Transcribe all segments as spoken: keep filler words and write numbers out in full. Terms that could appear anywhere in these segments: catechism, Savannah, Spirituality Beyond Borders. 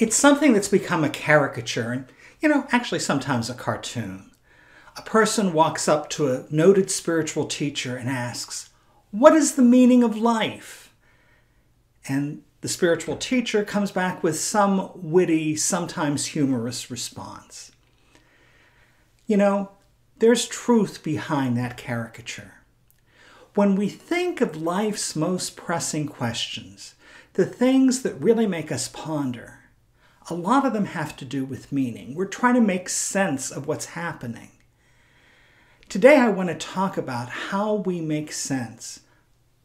It's something that's become a caricature and, you know, actually sometimes a cartoon. A person walks up to a noted spiritual teacher and asks, "What is the meaning of life?" And the spiritual teacher comes back with some witty, sometimes humorous response. You know, there's truth behind that caricature. When we think of life's most pressing questions, the things that really make us ponder, a lot of them have to do with meaning. We're trying to make sense of what's happening. Today I want to talk about how we make sense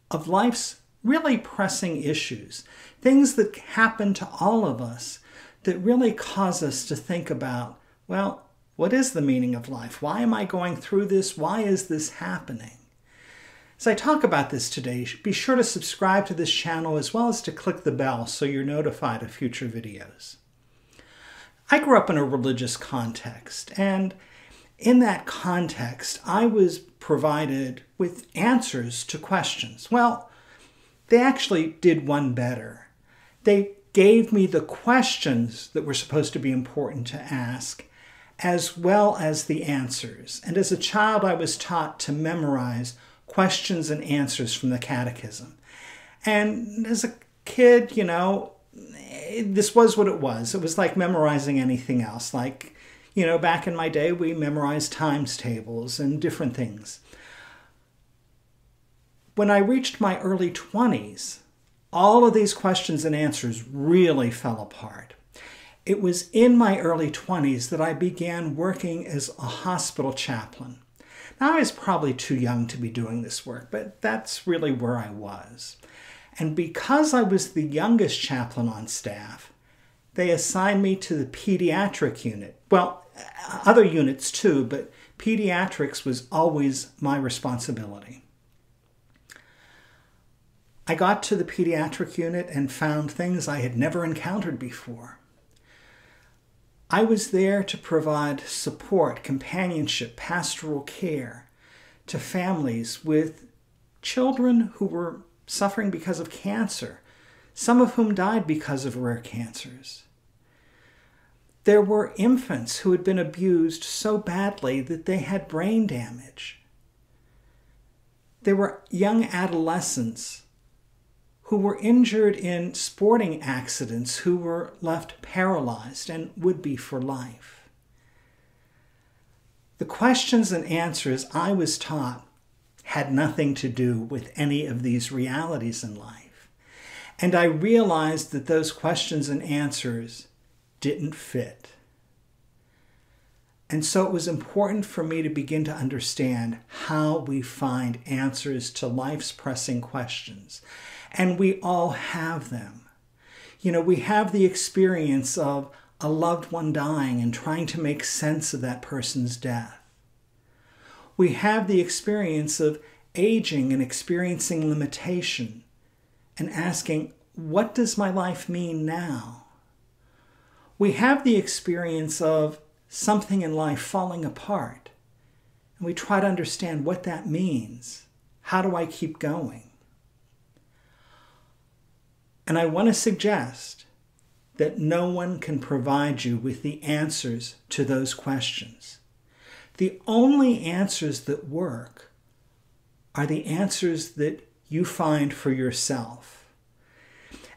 of life's really pressing issues, things that happen to all of us that really cause us to think about, well, what is the meaning of life? Why am I going through this? Why is this happening? As I talk about this today, be sure to subscribe to this channel as well as to click the bell so you're notified of future videos. I grew up in a religious context, and in that context, I was provided with answers to questions. Well, they actually did one better. They gave me the questions that were supposed to be important to ask, as well as the answers. And as a child, I was taught to memorize questions and answers from the catechism. And as a kid, you know, this was what it was. It was like memorizing anything else. Like, you know, back in my day, we memorized times tables and different things. When I reached my early twenties, all of these questions and answers really fell apart. It was in my early twenties that I began working as a hospital chaplain. Now, I was probably too young to be doing this work, but that's really where I was. And because I was the youngest chaplain on staff, they assigned me to the pediatric unit. Well, other units too, but pediatrics was always my responsibility. I got to the pediatric unit and found things I had never encountered before. I was there to provide support, companionship, pastoral care to families with children who were suffering because of cancer, some of whom died because of rare cancers. There were infants who had been abused so badly that they had brain damage. There were young adolescents who were injured in sporting accidents, who were left paralyzed and would be for life. The questions and answers I was taught had nothing to do with any of these realities in life. And I realized that those questions and answers didn't fit. And so it was important for me to begin to understand how we find answers to life's pressing questions. And we all have them. You know, we have the experience of a loved one dying and trying to make sense of that person's death. We have the experience of aging and experiencing limitation and asking, what does my life mean now? We have the experience of something in life falling apart, and we try to understand what that means. How do I keep going? And I want to suggest that no one can provide you with the answers to those questions. The only answers that work are the answers that you find for yourself.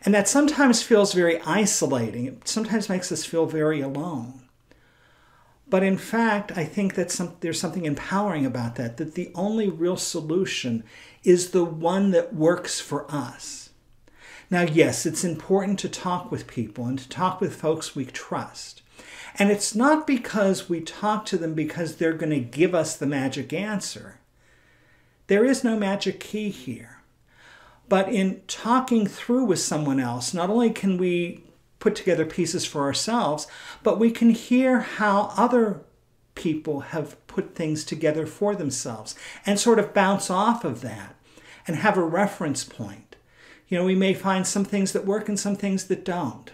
And that sometimes feels very isolating. It sometimes makes us feel very alone. But in fact, I think that some, there's something empowering about that, that the only real solution is the one that works for us. Now, yes, it's important to talk with people and to talk with folks we trust. And it's not because we talk to them because they're going to give us the magic answer. There is no magic key here. But in talking through with someone else, not only can we put together pieces for ourselves, but we can hear how other people have put things together for themselves and sort of bounce off of that and have a reference point. You know, we may find some things that work and some things that don't.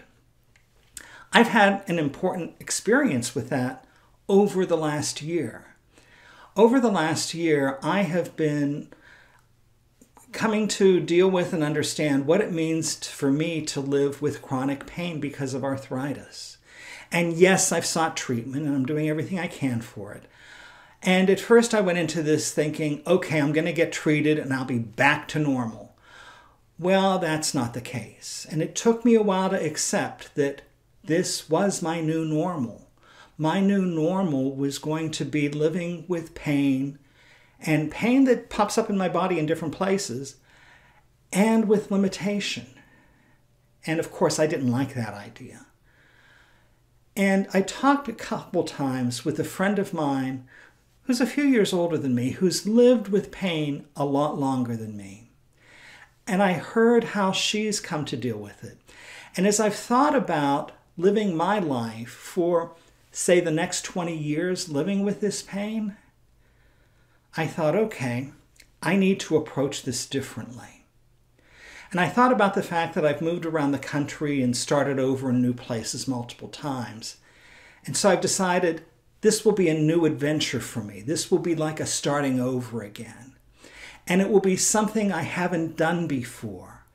I've had an important experience with that over the last year. Over the last year, I have been coming to deal with and understand what it means to, for me to live with chronic pain because of arthritis. And yes, I've sought treatment and I'm doing everything I can for it. And at first I went into this thinking, okay, I'm going to get treated and I'll be back to normal. Well, that's not the case. And it took me a while to accept that this was my new normal. My new normal was going to be living with pain, and pain that pops up in my body in different places, and with limitation. And of course, I didn't like that idea. And I talked a couple times with a friend of mine who's a few years older than me, who's lived with pain a lot longer than me. And I heard how she's come to deal with it. And as I've thought about living my life for, say, the next twenty years living with this pain, I thought, okay, I need to approach this differently. And I thought about the fact that I've moved around the country and started over in new places multiple times. And so I've decided this will be a new adventure for me. This will be like a starting over again. And it will be something I haven't done before.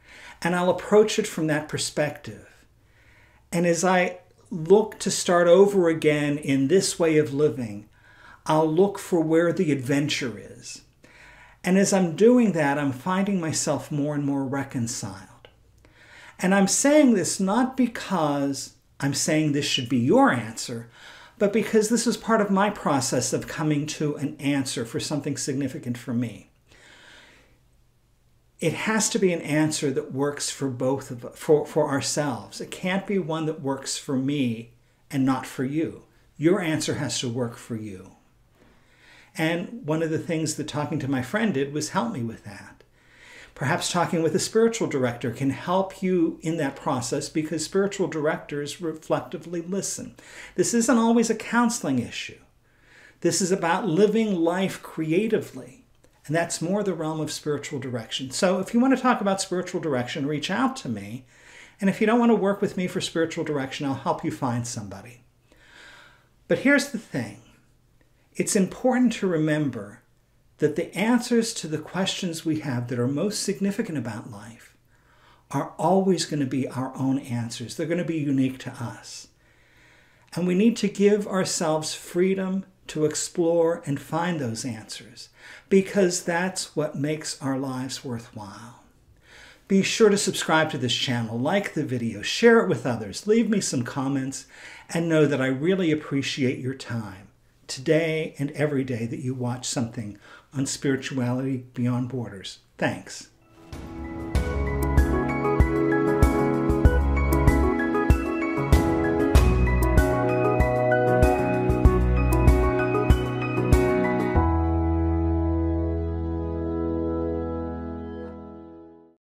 And I'll approach it from that perspective. And as I look to start over again in this way of living, I'll look for where the adventure is. And as I'm doing that, I'm finding myself more and more reconciled. And I'm saying this not because I'm saying this should be your answer, but because this is part of my process of coming to an answer for something significant for me. It has to be an answer that works for both of us, for, for ourselves. It can't be one that works for me and not for you. Your answer has to work for you. And one of the things that talking to my friend did was help me with that. Perhaps talking with a spiritual director can help you in that process, because spiritual directors reflectively listen. This isn't always a counseling issue. This is about living life creatively. And that's more the realm of spiritual direction. So if you want to talk about spiritual direction, reach out to me. And if you don't want to work with me for spiritual direction, I'll help you find somebody. But here's the thing. It's important to remember that the answers to the questions we have that are most significant about life are always going to be our own answers. They're going to be unique to us. And we need to give ourselves freedom to explore and find those answers, because that's what makes our lives worthwhile. Be sure to subscribe to this channel, like the video, share it with others, leave me some comments, and know that I really appreciate your time today and every day that you watch something on Spirituality Beyond Borders. Thanks.